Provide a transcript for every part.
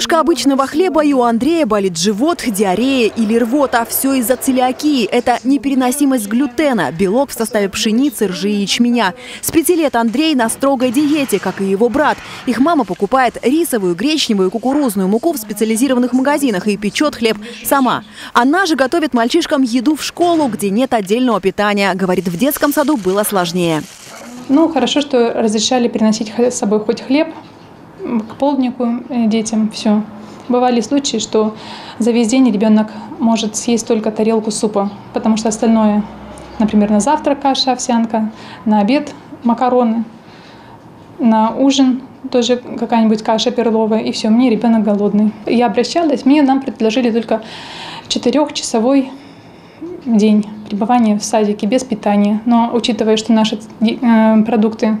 Крошка обычного хлеба, и у Андрея болит живот, диарея или рвота. Все из-за целиакии. Это непереносимость глютена, белок в составе пшеницы, ржи и ячменя. С 5 лет Андрей на строгой диете, как и его брат. Их мама покупает рисовую, гречневую и кукурузную муку в специализированных магазинах и печет хлеб сама. Она же готовит мальчишкам еду в школу, где нет отдельного питания. Говорит, в детском саду было сложнее. Ну, хорошо, что разрешали приносить с собой хоть хлеб. К полднику детям все. Бывали случаи, что за весь день ребенок может съесть только тарелку супа, потому что остальное, например, на завтрак каша, овсянка, на обед макароны, на ужин тоже какая-нибудь каша перловая, и все, мне ребенок голодный. Я обращалась, нам предложили только 4-часовой день пребывания в садике без питания, но учитывая, что наши продукты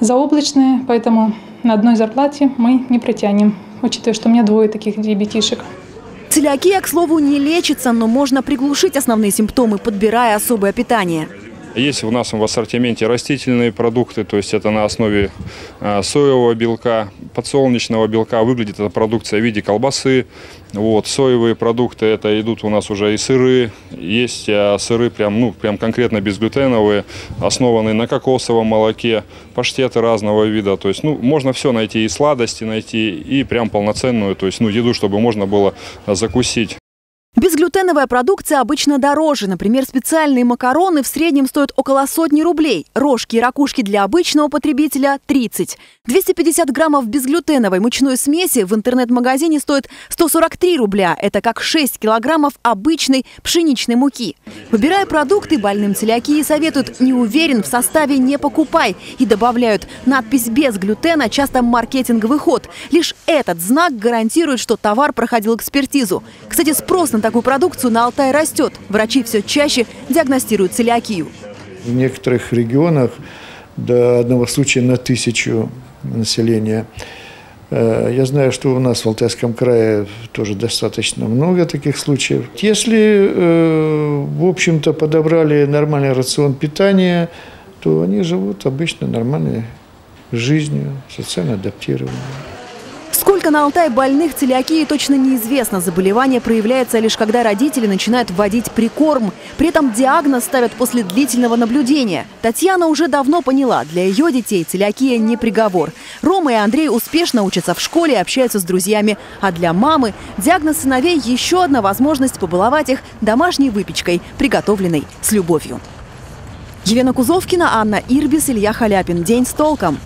заоблачные, поэтому на одной зарплате мы не протянем, учитывая, что у меня 2 таких ребятишек. Целиакия, к слову, не лечится, но можно приглушить основные симптомы, подбирая особое питание. Есть у нас в ассортименте растительные продукты, то есть это на основе соевого белка, подсолнечного белка. Выглядит эта продукция в виде колбасы. Вот, соевые продукты, это идут у нас уже и сыры. Есть сыры прям конкретно безглютеновые, основанные на кокосовом молоке, паштеты разного вида. То есть, можно все найти, и сладости найти, и прям полноценную, то есть, еду, чтобы можно было закусить. Безглютеновая продукция обычно дороже. Например, специальные макароны в среднем стоят около 100 рублей. Рожки и ракушки для обычного потребителя – 30. 250 граммов безглютеновой мучной смеси в интернет-магазине стоит 143 рубля. Это как 6 килограммов обычной пшеничной муки. Выбирая продукты, больным целиакией советуют: не уверен в составе – не покупай. И добавляют: надпись «без глютена» – часто маркетинговый ход. Лишь этот знак гарантирует, что товар проходил экспертизу. Кстати, спрос на такую продукцию на Алтае растет. Врачи все чаще диагностируют целиакию. В некоторых регионах до 1 случая на 1000 населения. Я знаю, что у нас в Алтайском крае тоже достаточно много таких случаев. Если, в общем-то, подобрали нормальный рацион питания, то они живут обычно нормальной жизнью, социально адаптированной. Сколько на Алтае больных целиакией, точно неизвестно. Заболевание проявляется лишь когда родители начинают вводить прикорм. При этом диагноз ставят после длительного наблюдения. Татьяна уже давно поняла, для ее детей целиакия не приговор. Рома и Андрей успешно учатся в школе и общаются с друзьями. А для мамы диагноз сыновей – еще одна возможность побаловать их домашней выпечкой, приготовленной с любовью. Елена Кузовкина, Анна Ирбис, Илья Халяпин. День с толком.